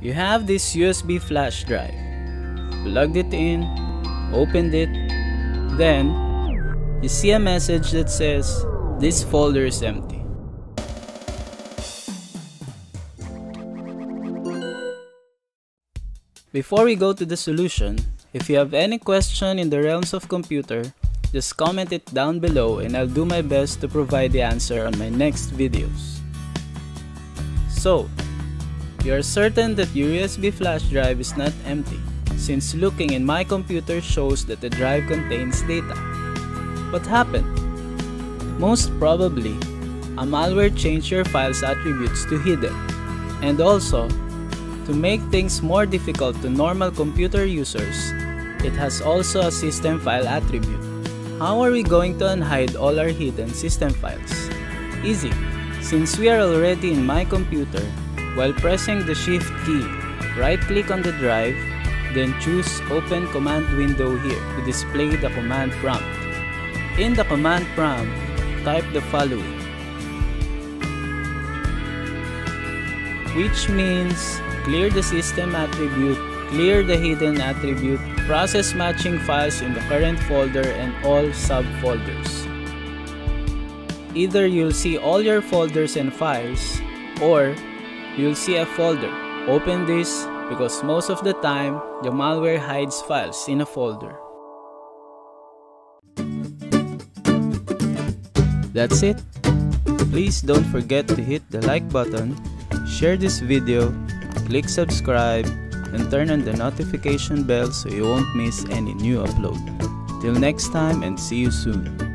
You have this USB flash drive. Plugged it in, opened it, then you see a message that says, "This folder is empty." Before we go to the solution, if you have any question in the realms of computer, just comment it down below and I'll do my best to provide the answer on my next videos. So, you are certain that your USB flash drive is not empty, since looking in My Computer shows that the drive contains data. What happened? Most probably, a malware changed your file's attributes to hidden. And also, to make things more difficult to normal computer users, it has also a system file attribute. How are we going to unhide all our hidden system files? Easy, since we are already in My Computer, while pressing the Shift key, right-click on the drive, then choose Open Command Window here to display the command prompt. In the command prompt, type the following, which means clear the system attribute, clear the hidden attribute, process matching files in the current folder and all subfolders. Either you'll see all your folders and files, or you'll see a folder. Open this because most of the time, the malware hides files in a folder. That's it. Please don't forget to hit the like button, share this video, click subscribe, and turn on the notification bell so you won't miss any new upload. Till next time and see you soon.